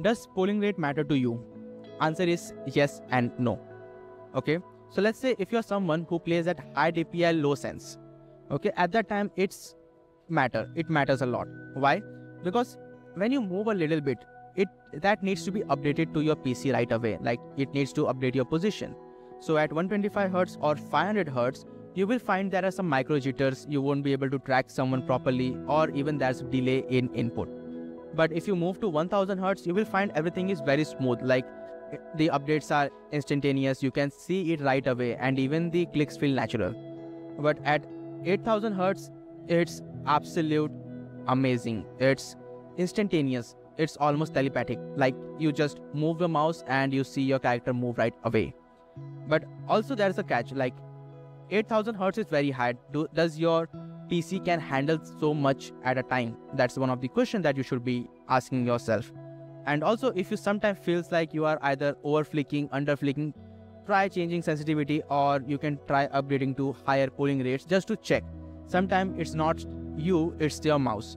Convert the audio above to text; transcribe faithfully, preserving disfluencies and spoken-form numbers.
Does polling rate matter to you? Answer is yes and no. Okay, so let's say if you're someone who plays at high D P I, low sense, okay, at that time it's matter, it matters a lot. Why? Because when you move a little bit, it that needs to be updated to your P C right away, like it needs to update your position. So at one twenty-five hertz or five hundred hertz, you will find there are some micro jitters, you won't be able to track someone properly, or even there's delay in input. But if you move to one thousand hertz, you will find everything is very smooth, like the updates are instantaneous, you can see it right away, and even the clicks feel natural. But at eight thousand hertz, it's absolute amazing, it's instantaneous, it's almost telepathic, like you just move your mouse and you see your character move right away. But also there's a catch, like eight thousand hertz is very high. Do, does your P C can handle so much at a time? That's one of the questions that you should be asking yourself. And also, if you sometimes feels like you are either over flicking, under flicking, try changing sensitivity, or you can try upgrading to higher polling rates just to check. Sometimes it's not you, it's your mouse.